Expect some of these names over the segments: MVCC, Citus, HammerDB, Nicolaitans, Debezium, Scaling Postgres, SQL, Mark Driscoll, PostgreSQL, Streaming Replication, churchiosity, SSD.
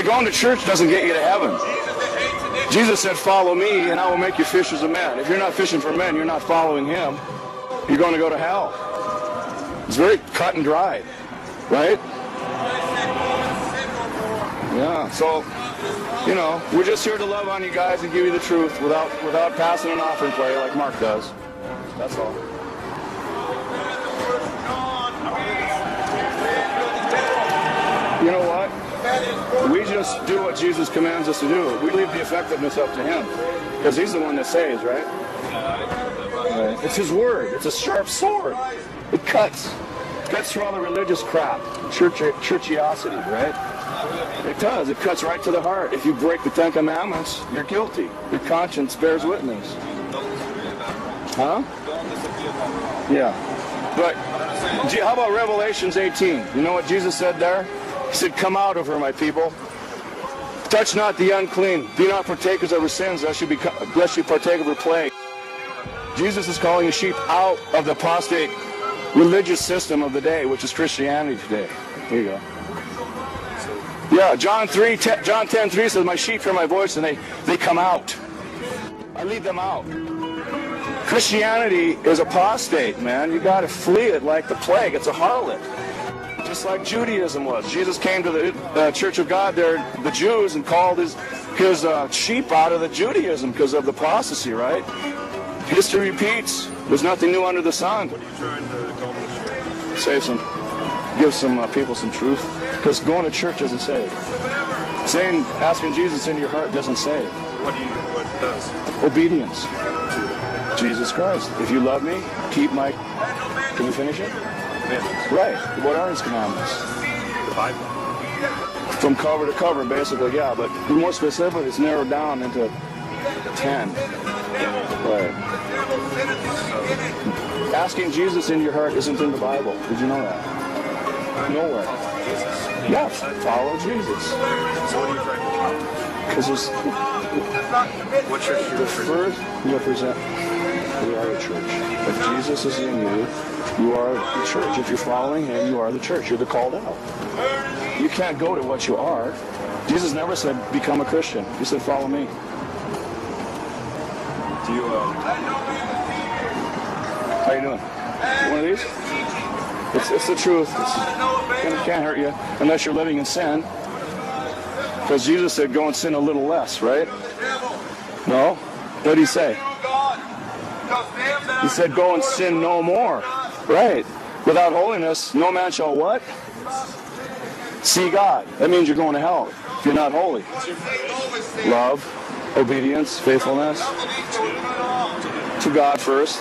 See, going to church doesn't get you to heaven. Jesus said, follow me, and I will make you fishers of men. If you're not fishing for men, you're not following him. You're going to go to hell. It's very cut and dried, right? Yeah, so, you know, we're just here to love on you guys and give you the truth without passing an offering plate like Mark does. That's all. You know what? We just do what Jesus commands us to do. We leave the effectiveness up to him, because he's the one that saves, right? Right. It's his word. It's a sharp sword. It cuts. It cuts through all the religious crap, churchiosity, right? It does. It cuts right to the heart. If you break the Ten Commandments, you're guilty. Your conscience bears witness. Huh? Yeah. But how about Revelations 18? You know what Jesus said there? He said, come out of her, my people. Touch not the unclean. Be not partakers of her sins, lest you partake of her plague. Jesus is calling the sheep out of the apostate religious system of the day, which is Christianity today. Here you go. Yeah, John 10:3 says, my sheep hear my voice, and they come out. I lead them out. Christianity is apostate, man. You got to flee it like the plague. It's a harlot. Just like Judaism was. Jesus came to the Church of God there, the Jews, and called his sheep out of the Judaism because of the apostasy, right? History repeats. There's nothing new under the sun. What are you trying to accomplish? Give some people some truth. Because going to church doesn't save. Asking Jesus into your heart doesn't save. What does? Obedience. Jesus Christ. If you love me, keep my... Can we finish it? Right. What are his commandments? The Bible. From cover to cover, basically, yeah. But more specifically, it's narrowed down into 10. Right. Asking Jesus in your heart isn't in the Bible. Did you know that? Nowhere. Yeah. Follow Jesus. So what are you trying to do? What church do you represent? We are the church. If Jesus is in you, you are the church. If you're following him, you are the church. You're the called out. You can't go to what you are. Jesus never said, become a Christian. He said, follow me. Do you, how you doing? One of these? It's the truth. It can't hurt you unless you're living in sin. Because Jesus said, go and sin a little less, right? No? What did he say? He said, go and sin no more. Right. Without holiness, no man shall what? See God. That means you're going to hell if you're not holy. Love, obedience, faithfulness to God first,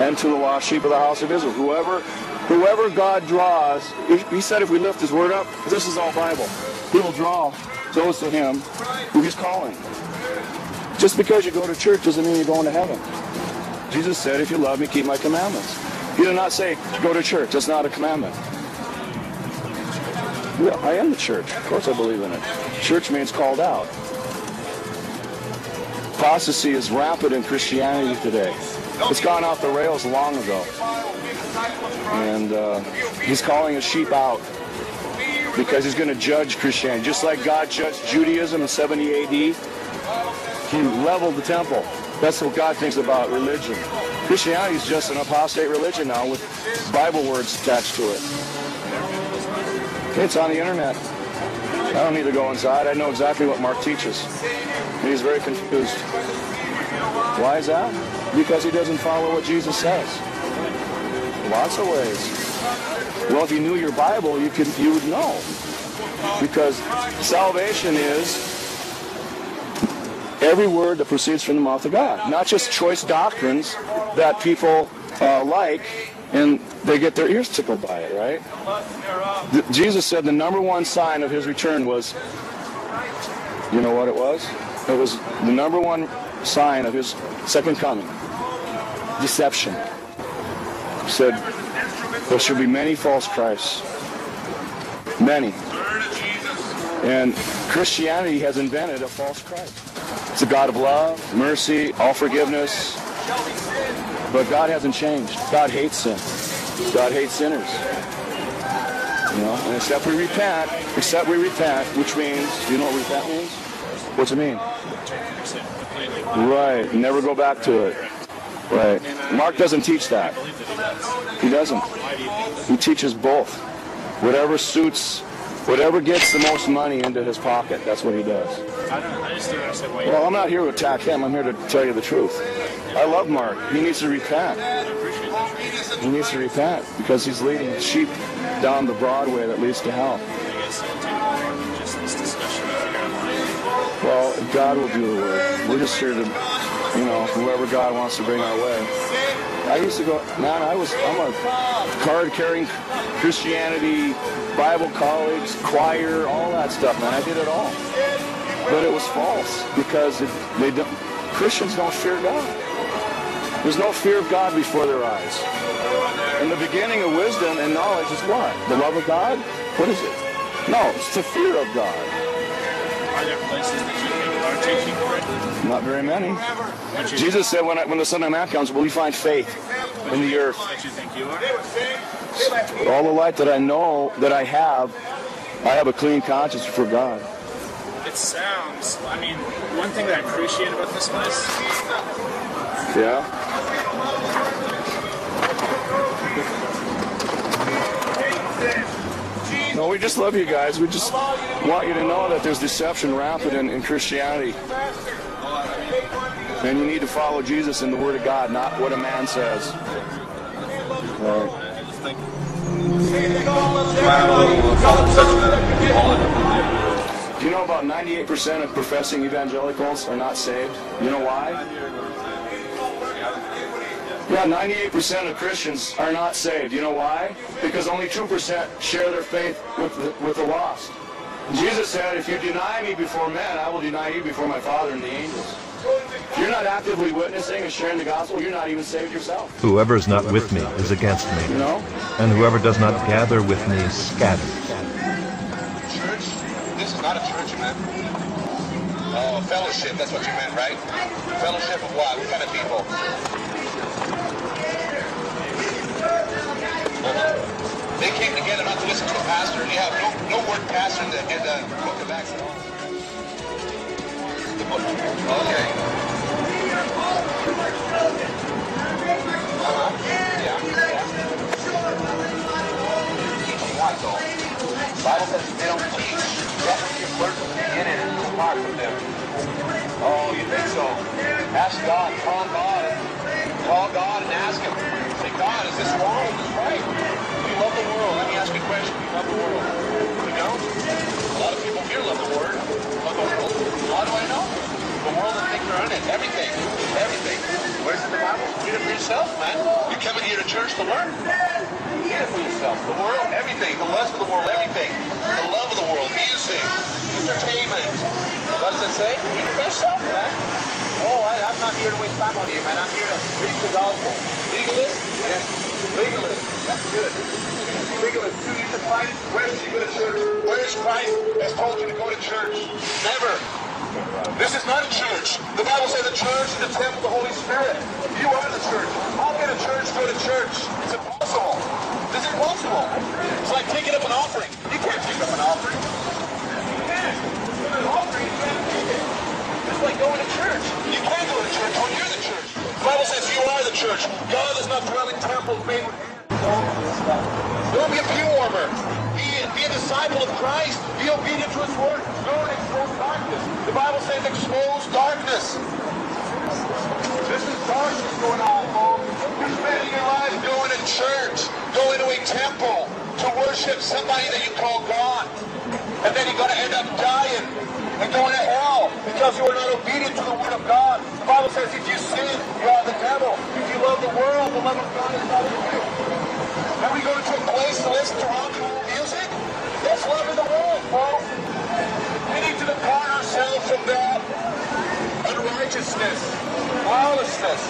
and to the lost sheep of the house of Israel. Whoever God draws, he said if we lift his word up, this is all Bible. He will draw those to him who he's calling. Just because you go to church doesn't mean you're going to heaven. Jesus said, if you love me, keep my commandments. He did not say, go to church. That's not a commandment. Yeah, I am the church. Of course I believe in it. Church means called out. Apostasy is rampant in Christianity today. It's gone off the rails long ago. And he's calling his sheep out because he's going to judge Christianity. Just like God judged Judaism in 70 AD, he leveled the temple. That's what God thinks about religion. Christianity is just an apostate religion now with Bible words attached to it. It's on the internet. I don't need to go inside. I know exactly what Mark teaches. And he's very confused. Why is that? Because he doesn't follow what Jesus says. Lots of ways. Well, if you knew your Bible, you would know. Because salvation is every word that proceeds from the mouth of God, not just choice doctrines that people like and they get their ears tickled by it, right? Jesus said the #1 sign of his return was, you know what it was? It was the #1 sign of his second coming, deception. He said, there shall be many false Christs, many. And Christianity has invented a false Christ. It's a God of love, mercy, all forgiveness. But God hasn't changed. God hates sin. God hates sinners. You know, and except we repent, which means, you know what repent means? What's it mean? Right, never go back to it. Right. Mark doesn't teach that. He doesn't. He teaches both. Whatever suits, whatever gets the most money into his pocket, that's what he does. Well, I'm not here to attack him. I'm here to tell you the truth. I love Mark. He needs to repent. He needs to repent because he's leading sheep down the Broadway that leads to hell. Well, God will do the work. We're just here to, you know, whoever God wants to bring our way. I used to go, man, I'm a card-carrying Christianity, Bible college, choir, all that stuff, man. I did it all. But it was false because Christians don't fear God. There's no fear of God before their eyes. And the beginning of wisdom and knowledge is what? The love of God? What is it? No, it's the fear of God. Are there places that you think are teaching for it? Not very many. Jesus said, when the Son of Man comes, will you find faith in the earth? All the light that I know, that I have a clean conscience before God. It sounds, I mean, one thing that I appreciate about this place. Yeah. No, we just love you guys. We just want you to know that there's deception rampant in Christianity. And you need to follow Jesus in the Word of God, not what a man says. Right. Do you know about 98% of professing evangelicals are not saved? You know why? Yeah, 98% of Christians are not saved. You know why? Because only 2% share their faith with the lost. Jesus said, if you deny me before men, I will deny you before my Father and the angels. If you're not actively witnessing and sharing the gospel, you're not even saved yourself. Whoever is not with me is against me. You know? And whoever does not gather with me is scattered. Church? This is not a church, man. Oh, fellowship. That's what you meant, right? Fellowship of what? What kind of people? They came together not to listen to a pastor. You have no word pastor in the book of Acts at all. The book. Okay. Teach what though? The Bible says they don't teach. That's what you've learned from the beginning and it's apart from them. Oh, you think so? Ask God. Call God. Call God and ask Him. Say, God, is this wrong? Is this right? You love the world. Let me ask you a question. You love the world. You don't? A lot of people here love the word. Love the world. How do I know? The world and things are in it. Everything. Everything. Where's the Bible? Read it for yourself, man. You're coming here to church to learn. Read it for yourself. The world, everything. The lust of the world, everything. The love of the world, music, entertainment. What does it say? Read it for yourself, man. Oh, I'm not here to waste time on you, man. I'm here to preach the gospel. Legalist? Yes. Legalist, that's good. Legalist, too, you can find it. Where did you go to church? Where is Christ has told you to go to church? Never. This is not a church. The Bible says the church is the temple of the Holy Spirit. You are the church. How can a church go to church? It's impossible. This is impossible. It's like taking up an offering. You can't take up an offering. You can. With an offering, you can't take it. It's like going to church. You can go to church when you're the church. The Bible says you are the church. God does not dwell in temples made with hands. Don't be a pew warmer. Be a disciple of Christ. Be obedient to His word. Don't expose darkness. The Bible says expose darkness. This is darkness going on, folks. You're spending your life going to church, going to a temple to worship somebody that you call God. And then you're going to end up dying and going to hell because you were not obedient to the word of God. The Bible says if you sin, you are the devil. If you love the world, the love of God is not in you. And we go to a place to listen to rock and roll music? That's love of the world, folks. We need to depart ourselves from that unrighteousness, lawlessness.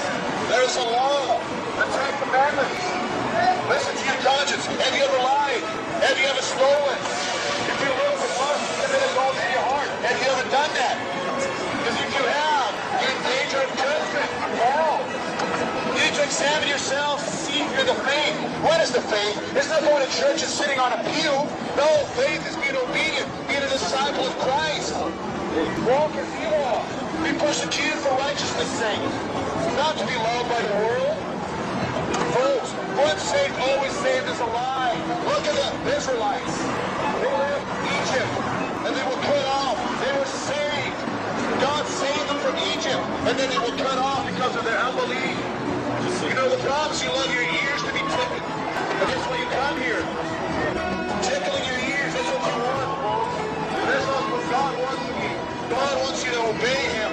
There's a law, the Ten Commandments. Listen to your conscience. Have you ever lied? Have you ever stolen? If you live with lust, commit adultery in your heart. Have you ever done that? Because if you have, you're in danger of judgment. Hell. You need to examine yourself, see if you're the faith. What is the faith? It's not going to church and sitting on a pew. No, faith is being obedient, being a disciple of Christ. Walk as you are. Be persecuted for righteousness' sake. Not to be loved by the world. Folks, once saved, always saved is a lie. Look at the Israelites. They left Egypt, and they were cut off. They were saved. God saved them from Egypt, and then they were cut off because of their unbelief. You know, the promise, you love your ears to be tickled. And that's why you come here. Tickling your ears, that's what you want, folks. That's not what God wants you to be. God wants you to obey Him.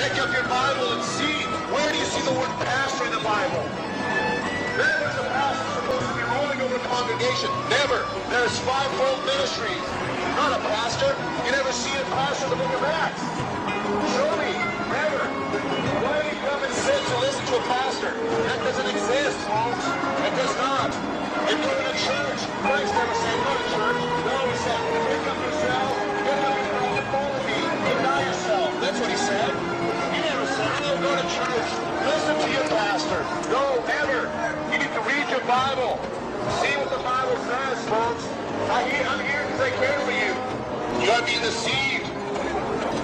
Pick up your Bible and see. Where do you see the word pastor in the Bible? Never is a pastor supposed to be ruling over a congregation. Never. There's fivefold ministries. Not a pastor. You never see a pastor in the book of Acts. Surely. Never. Why do you come and sit to listen to a pastor? That doesn't exist, folks. It does not. You go to church. Christ never said go to church. No, He said pick up yourself, pick up your cross and follow me. Deny yourself. That's what He said. He never said don't go to church. Listen to your pastor. No, ever. You need to read your Bible. See what the Bible says, folks. I'm here because I care for you. You are being deceived.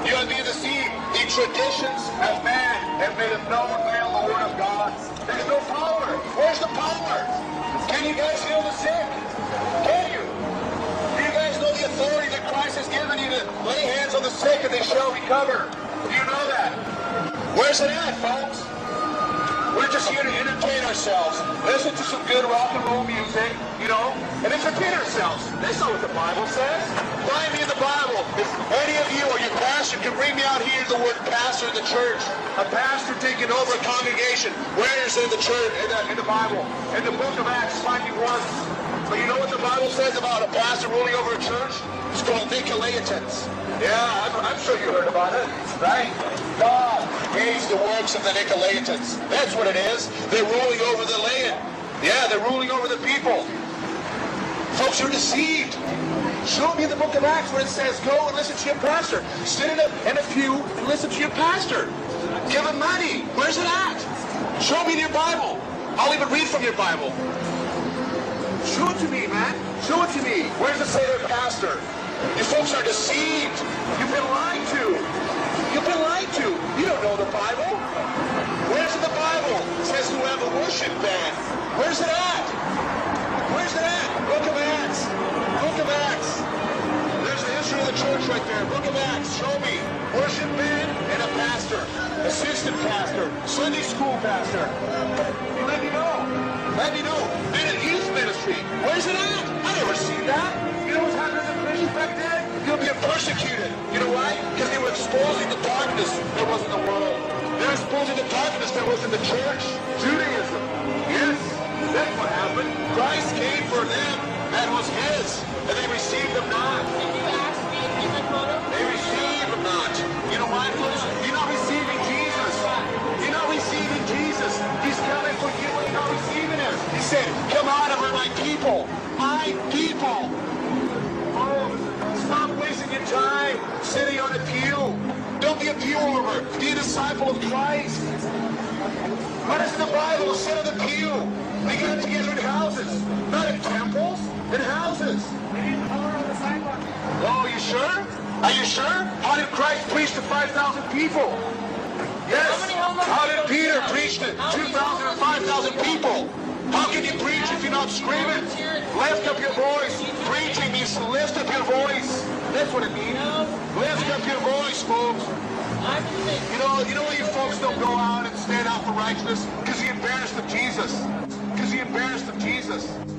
You are being deceived. The traditions of man have made us no avail the word of God. There's no power. Where's the power? Can you guys heal the sick? Can you? Do you guys know the authority that Christ has given you to lay hands on the sick and they shall recover? Do you know that? Where's it at, folks? We're just here to entertain ourselves. Listen to some good rock and roll music, you know, and entertain ourselves. That's not what the Bible says. Find me in the Bible. If any of you or your pastor can bring me out here the word pastor in the church. A pastor taking over a congregation. Where is it in the church, in the Bible? In the book of Acts, find me one. But you know what the Bible says about a pastor ruling over a church? It's called Nicolaitans. Yeah, I'm sure you heard about it, right? God hates the works of the Nicolaitans. That's what it is. They're ruling over the land. Yeah, they're ruling over the people. Folks, you're deceived. Show me the book of Acts where it says, go and listen to your pastor. Sit in a pew and listen to your pastor. Give him money. Where's it at? Show me your Bible. I'll even read from your Bible. Show it to me, man. Show it to me. Where does it say their pastor? You folks are deceived. You've been lied to. You've been lied to. You don't know the Bible. Where's the Bible? It says you have a worship band. Where's it at? Where's it at? Book of Acts. Book of Acts. There's the history of the church right there. Book of Acts. Show me. Worship band and a pastor. Assistant pastor. Sunday school pastor. Let me know. Let me know. Did it youth ministry? Where's it at? I never seen that. You know what's happening to the Christians back then? You'll be persecuted. You know why? Because they were exposing the darkness that was in the world. They were exposing the darkness that was in the church. Judaism. Yes. That's what happened. Christ came for them. That was His. And they received Him not. Did you ask me if you could vote? They received Him not. You know why? You're not receiving Jesus. You're not receiving Jesus. He's coming for you and you're not receiving Him. He said, come out of my people. My people. Stop wasting your time sitting on a pew. Don't be a pew over. Be a disciple of Christ. What is the Bible? Sit on the pew. We got together in houses, not in temples, in houses. We didn't pour on the sidewalk. Oh, you sure? Are you sure? How did Christ preach to 5,000 people? Yes. How did Peter preach to 2,000 or 5,000 people? How can you preach if you're not screaming? Lift up your voice. Preaching means to lift up your voice. That's what it means. Lift up your voice, folks. You know why you folks don't go out and stand out for righteousness? Because you're embarrassed of Jesus. Because you're embarrassed of Jesus.